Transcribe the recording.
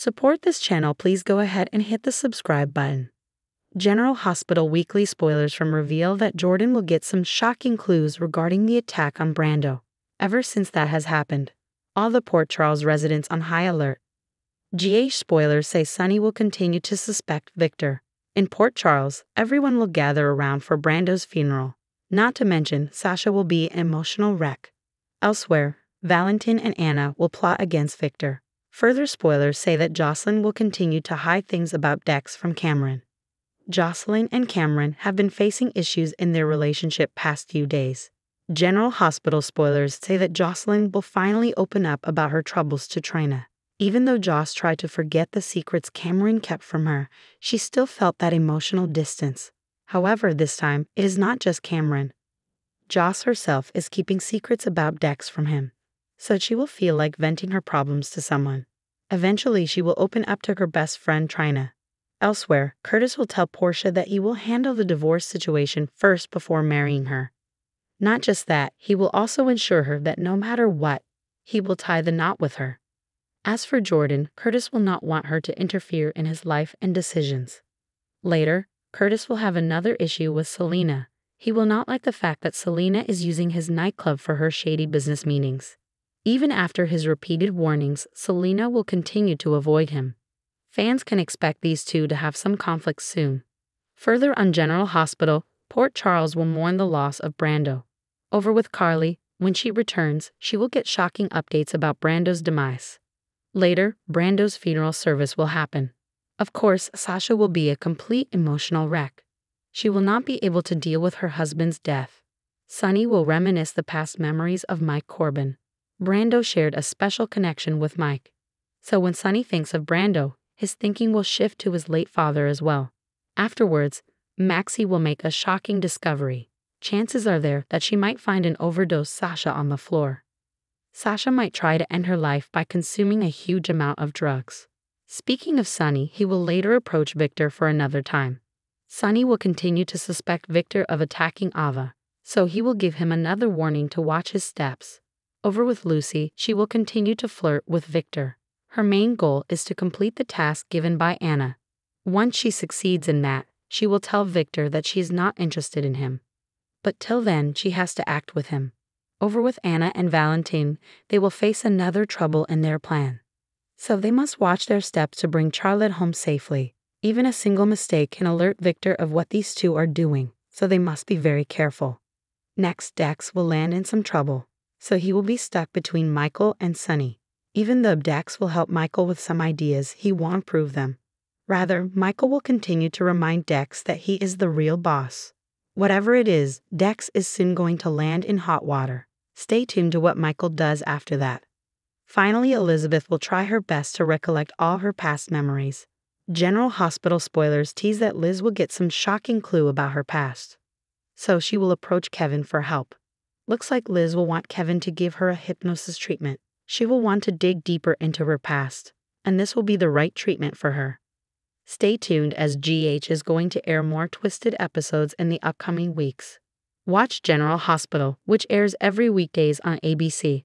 support this channel, please go ahead and hit the subscribe button. General Hospital weekly spoilers from reveal that Jordan will get some shocking clues regarding the attack on Brando. Ever since that has happened, all the Port Charles residents on high alert. GH spoilers say Sonny will continue to suspect Victor. In Port Charles, everyone will gather around for Brando's funeral. Not to mention, Sasha will be an emotional wreck. Elsewhere, Valentin and Anna will plot against Victor. Further spoilers say that Jocelyn will continue to hide things about Dex from Cameron. Jocelyn and Cameron have been facing issues in their relationship past few days. General Hospital spoilers say that Jocelyn will finally open up about her troubles to Trina. Even though Joss tried to forget the secrets Cameron kept from her, she still felt that emotional distance. However, this time, it is not just Cameron. Joss herself is keeping secrets about Dex from him, so she will feel like venting her problems to someone. Eventually, she will open up to her best friend Trina. Elsewhere, Curtis will tell Portia that he will handle the divorce situation first before marrying her. Not just that, he will also ensure her that no matter what, he will tie the knot with her. As for Jordan, Curtis will not want her to interfere in his life and decisions. Later, Curtis will have another issue with Selena. He will not like the fact that Selena is using his nightclub for her shady business meetings. Even after his repeated warnings, Selena will continue to avoid him. Fans can expect these two to have some conflicts soon. Further on General Hospital, Port Charles will mourn the loss of Brando. Over with Carly, when she returns, she will get shocking updates about Brando's demise. Later, Brando's funeral service will happen. Of course, Sasha will be a complete emotional wreck. She will not be able to deal with her husband's death. Sonny will reminisce the past memories of Mike Corbin. Brando shared a special connection with Mike. So when Sonny thinks of Brando, his thinking will shift to his late father as well. Afterwards, Maxie will make a shocking discovery. Chances are there that she might find an overdose Sasha on the floor. Sasha might try to end her life by consuming a huge amount of drugs. Speaking of Sonny, he will later approach Victor for another time. Sonny will continue to suspect Victor of attacking Ava, so he will give him another warning to watch his steps. Over with Lucy, she will continue to flirt with Victor. Her main goal is to complete the task given by Anna. Once she succeeds in that, she will tell Victor that she is not interested in him. But till then, she has to act with him. Over with Anna and Valentin, they will face another trouble in their plan. So they must watch their steps to bring Charlotte home safely. Even a single mistake can alert Victor of what these two are doing, so they must be very careful. Next, Dex will land in some trouble, so he will be stuck between Michael and Sonny. Even though Dex will help Michael with some ideas, he won't prove them. Rather, Michael will continue to remind Dex that he is the real boss. Whatever it is, Dex is soon going to land in hot water. Stay tuned to what Michael does after that. Finally, Elizabeth will try her best to recollect all her past memories. General Hospital spoilers tease that Liz will get some shocking clue about her past. So she will approach Kevin for help. Looks like Liz will want Kevin to give her a hypnosis treatment. She will want to dig deeper into her past, and this will be the right treatment for her. Stay tuned as GH is going to air more twisted episodes in the upcoming weeks. Watch General Hospital, which airs every weekdays on ABC.